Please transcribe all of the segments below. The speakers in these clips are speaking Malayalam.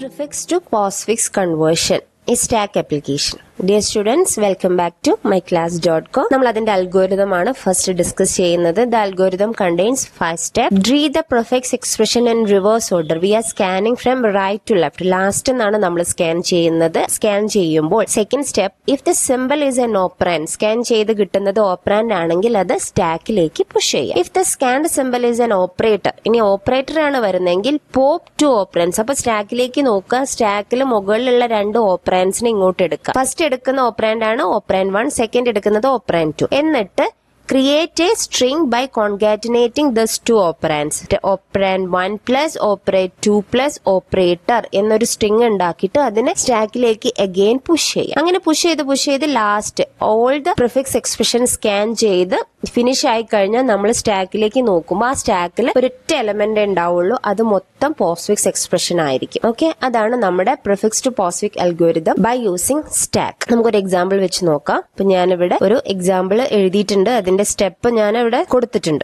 Prefix to postfix conversion, a stack application. Dear students, welcome back to MYclass.com. നമ്മൾ അതിന്റെ അൽഗോരിതം ആണ് ഫസ്റ്റ് ഡിസ്കസ് ചെയ്യുന്നത്. The algorithm contains 5 steps. Read the prefix expression in reverse order. We are scanning from right to left. Last എന്നാണ് നമ്മൾ സ്കാൻ ചെയ്യുന്നത്. സ്കാൻ ചെയ്യുമ്പോൾ second step, if the symbol is an operand, scan ചെയ്ത് കിട്ടുന്നത് ഓപ്പറാൻഡ് ആണെങ്കിൽ അത് സ്റ്റാക്കിലേക്ക് പുഷ് ചെയ്യാം. If the scanned symbol is an operator, ഇനി ഓപ്പറേറ്റർ ആണ് വരുന്നെങ്കിൽ പോപ്പ് ടു ഓപ്പറാൻഡ്സ്. അപ്പോൾ സ്റ്റാക്കിലേക്ക് നോക്കുക, സ്റ്റാക്കിൽ മുകളിലുള്ള രണ്ട് ഓപ്പറാൻഡ്സിനെ ഇങ്ങോട്ട് എടുക്കുക. ഫസ്റ്റ് എടുക്കുന്ന ഓപ്പറാൻഡ് ആണ് ഓപ്പറാൻഡ് 1, സെക്കൻഡ് എടുക്കുന്നത് ഓപ്പറാൻഡ് 2. എന്നിട്ട് create a string by concatenating these two operands. Operand 1 plus operand 2 plus operator എന്നൊരു സ്ട്രിംഗ് ഉണ്ടാക്കിയിട്ട് അതിനെ സ്റ്റാക്കിലേക്ക് അഗെയിൻ പുഷ് ചെയ്യാം. അങ്ങനെ പുഷ് ചെയ്ത് last all the prefix expression scan ചെയ്ത് ഫിനിഷ് ആയി കഴിഞ്ഞാൽ നമ്മൾ സ്റ്റാക്കിലേക്ക് നോക്കുമ്പോൾ ആ സ്റ്റാക്കിൽ ഒരൊറ്റ എലമെന്റ് ഉണ്ടാവുള്ളൂ, അത് മൊത്തം പോസ്റ്റ്ഫിക്സ് എക്സ്പ്രഷൻ ആയിരിക്കും. ഓക്കെ, അതാണ് നമ്മുടെ prefix to postfix algorithm by using stack. നമുക്കൊരു എക്സാമ്പിൾ വെച്ച് നോക്കാം. അപ്പൊ ഞാനിവിടെ ഒരു എക്സാമ്പിൾ എഴുതിയിട്ടുണ്ട്, അതിന്റെ സ്റ്റെപ്പ് ഞാൻ ഇവിടെ കൊടുത്തിട്ടുണ്ട്.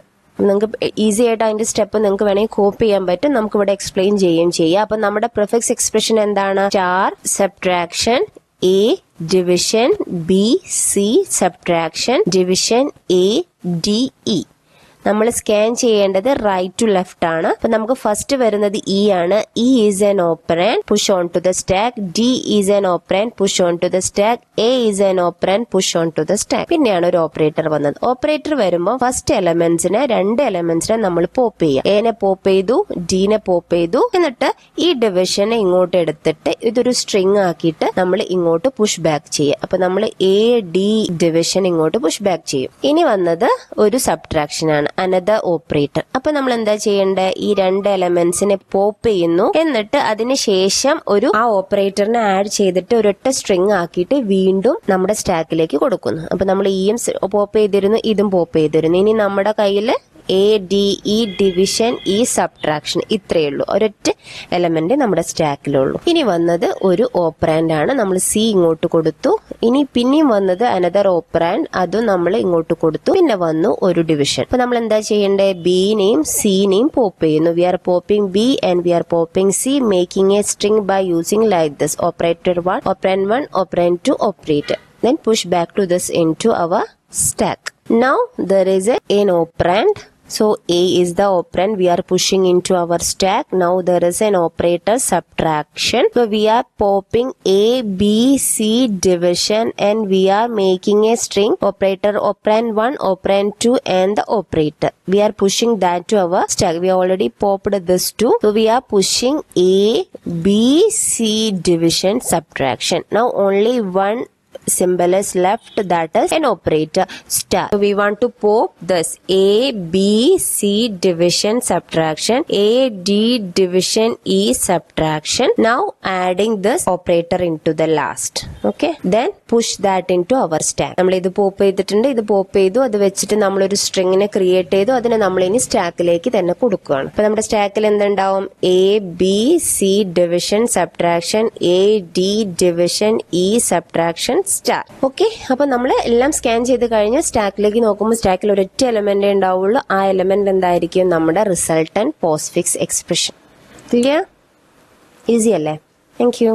നിങ്ങൾക്ക് ഈസി ആയിട്ട് അതിന്റെ സ്റ്റെപ്പ് നിങ്ങൾക്ക് വേണമെങ്കിൽ കോപ്പി ചെയ്യാൻ പറ്റും, നമുക്ക് ഇവിടെ എക്സ്പ്ലെയിൻ ചെയ്യുകയും ചെയ്യാം. അപ്പൊ നമ്മുടെ പ്രിഫിക്സ് എക്സ്പ്രഷൻ എന്താണ്? Star subtraction A division B C subtraction division A D E. നമ്മൾ സ്കാൻ ചെയ്യേണ്ടത് റൈറ്റ് ടു ലെഫ്റ്റ് ആണ്. അപ്പൊ നമുക്ക് ഫസ്റ്റ് വരുന്നത് ഇ ആണ്. E is an operand, push on to the stack. D is an operand, push on to the stack. A is an operand, push on to the stack. പിന്നെയാണ് ഒരു ഓപ്പറേറ്റർ വന്നത്. ഓപ്പറേറ്റർ വരുമ്പോൾ ഫസ്റ്റ് എലമെന്റ്സിനെ, രണ്ട് എലമെന്റ്സിനെ നമ്മൾ പോപ്പ് ചെയ്യാം. എനെ പോപ്പ് ചെയ്തു, ഡിനെ പോപ്പ് ചെയ്തു. എന്നിട്ട് ഈ ഡിവിഷനെ ഇങ്ങോട്ട് എടുത്തിട്ട് ഇതൊരു സ്ട്രിംഗ് ആക്കിയിട്ട് നമ്മൾ ഇങ്ങോട്ട് പുഷ് ബാക്ക് ചെയ്യാം. അപ്പൊ നമ്മൾ എ ഡി ഡിവിഷൻ ഇങ്ങോട്ട് പുഷ് ബാക്ക് ചെയ്യും. ഇനി വന്നത് ഒരു സബ്ട്രാക്ഷൻ ആണ്, അനദർ ഓപ്പറേറ്റർ. അപ്പൊ നമ്മൾ എന്താ ചെയ്യേണ്ടത്? ഈ രണ്ട് എലമെന്റ്സിനെ പോപ്പ് ചെയ്യുന്നു, എന്നിട്ട് അതിനുശേഷം ഒരു ആ ഓപ്പറേറ്ററിനെ ആഡ് ചെയ്തിട്ട് ഒരൊറ്റ സ്ട്രിംഗ് ആക്കിയിട്ട് വീണ്ടും നമ്മുടെ സ്റ്റാക്കിലേക്ക് കൊടുക്കുന്നു. അപ്പൊ നമ്മൾ ഈയും പോപ്പ് ചെയ്തിരുന്നു, ഇതും പോപ്പ് ചെയ്തിരുന്നു. ഇനി നമ്മുടെ കയ്യിൽ A D E division E subtraction, ഇത്രയേ ഉള്ളൂ, ഒരൊറ്റ എലമെന്റ് നമ്മുടെ സ്റ്റാക്കിലുള്ളൂ. ഇനി വന്നത് ഒരു ഓപ്പറാൻഡ് ആണ്, നമ്മൾ സി ഇങ്ങോട്ട് കൊടുത്തു. ഇനി പിന്നെയും വന്നത് അനദർ ഓപ്പറാൻഡ്, അതും നമ്മൾ ഇങ്ങോട്ട് കൊടുത്തു. പിന്നെ വന്നു ഒരു ഡിവിഷൻ. അപ്പൊ നമ്മൾ എന്താ ചെയ്യേണ്ടത്? ബിനെയും സിനെയും പോപ്പ് ചെയ്യുന്നു. We are popping B and we are popping C, making a string by using like this. Operator 1, operand 1, operand 2, operator, then push back to this into our stack. Now there is an operand. So A is the operand we are pushing into our stack. Now there is an operator subtraction. So we are popping A, B, C division and we are making a string. Operator operand 1, operand 2 and the operator. We are pushing that to our stack. We already popped this 2. So we are pushing A, B, C division subtraction. Now only one symbol is left, that is an operator star. So we want to pop this A, B, C division subtraction, A, D division E subtraction. Now adding this operator into the last. Okay, then push that into our stack. നമ്മൾ ഇത് പോപ്പ് ചെയ്തിട്ടുണ്ട്, ഇത് പോപ്പ് ചെയ്തു, അത് വെച്ചിട്ട് നമ്മളൊരു സ്ട്രിങ്ങിനെ ക്രിയേറ്റ് ചെയ്തു, അതിനെ നമ്മൾ ഇനി സ്റ്റാക്കിലേക്ക് തന്നെ കൊടുക്കുകയാണ്. അപ്പൊ നമ്മുടെ സ്റ്റാക്കിൽ എന്തുണ്ടാവും? A, B, C division subtraction, A, D division E subtraction star. Okay, അപ്പൊ നമ്മൾ എല്ലാം സ്കാൻ ചെയ്ത് കഴിഞ്ഞ് സ്റ്റാക്കിലേക്ക് നോക്കുമ്പോൾ സ്റ്റാക്കിൽ ഒരൊറ്റ എലമെന്റ് ഉണ്ടാവുള്ളൂ. ആ എലമെന്റ് എന്തായിരിക്കും? നമ്മുടെ resultant postfix expression. Clear? Easy അല്ലേ? Thank U.